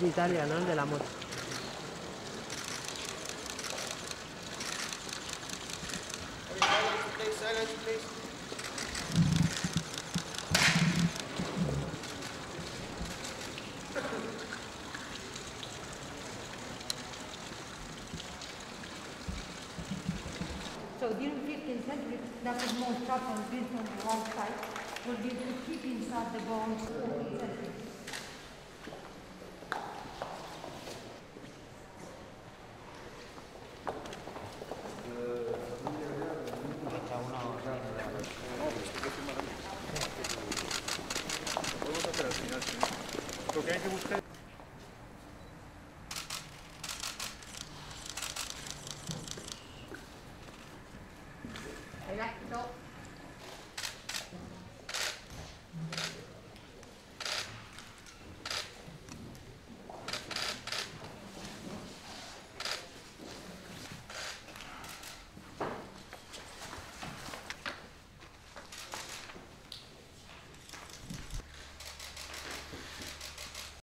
de Italia, ¿no? El de la moto. Silence, please. So during 15th century, that was more structural built on the wrong side, will be to keep inside the bones of the 14th century. Okay.